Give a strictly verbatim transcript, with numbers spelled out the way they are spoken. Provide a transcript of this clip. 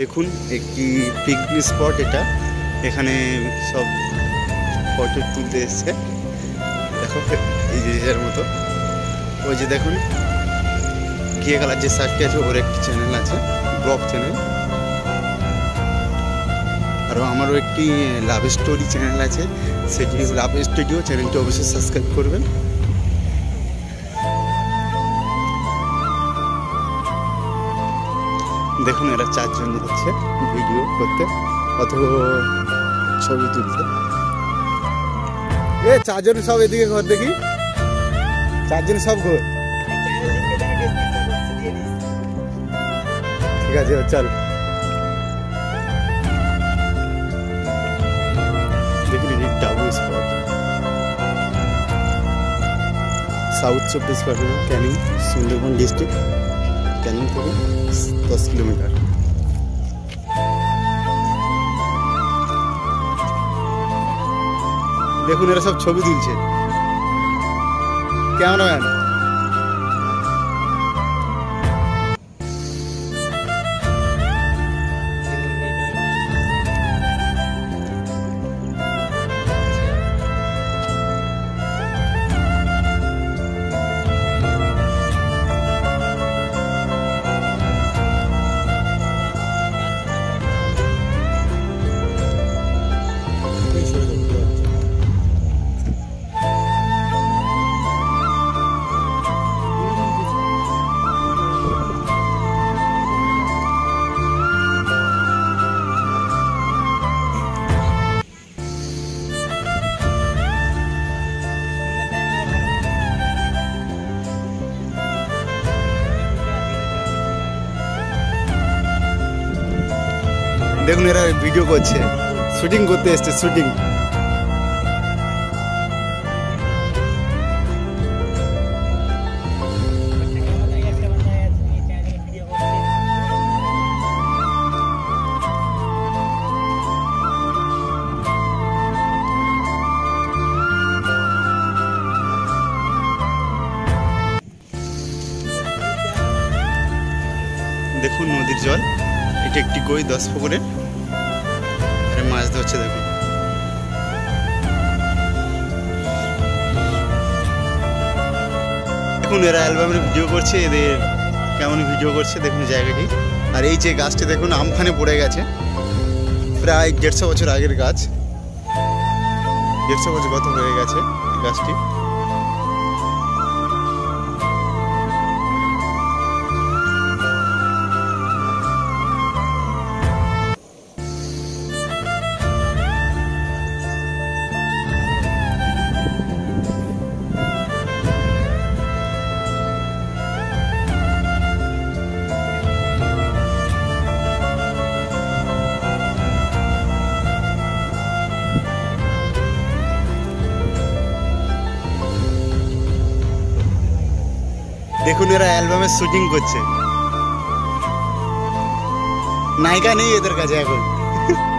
देखुन एकटी picnic spot एटा एखाने सब फटो तुलते एसेছে देखो এই যে এর মতো ওই যে দেখুন গিয়ে গেল যে সার্চে আছে ওর একটি চ্যানেল আছে ব্লগ চ্যানেল আর আমারও একটি লাভ স্টোরি চ্যানেল আছে সেটি লাভ স্টুডিও চ্যানেলটি অবশ্যই সাবস্ক্রাইব করবেন। देखो मेरा चार जन जाच्छे भिडियो करते अथवा छवि तुलते ए चार जन सब एदिके घर देखी चार जन सब घर ठीक है चल देख लीजिए डाबू स्पॉट साउथ चौबीस परगना कैनिंग सुंदरबन डिस्ट्रिक्ट कैनिंग थे दस किलोमीटर देखो मेरा सब छवि तुलते कैमरा मैन देखो मेरा वीडियो को अच्छे शूटिंग करते हैं शूटिंग देखो नदी जल एट एक गई दस पुकुरे माछ धरছে দেখুন দেখুন এরা অ্যালবামে ভিডিও করছে এদের কেমন ভিডিও করছে দেখুন জায়গাটি আর এই যে গাছটি দেখুন আমফানে পড়ে গেছে প্রায় দেড়শো বছর আগের গাছ দেড়শো বছর গত হয়ে গেছে গাছটি देखो मेरा एल्बम में शूटिंग कुछ नायिका नहीं इधर का जाएगा।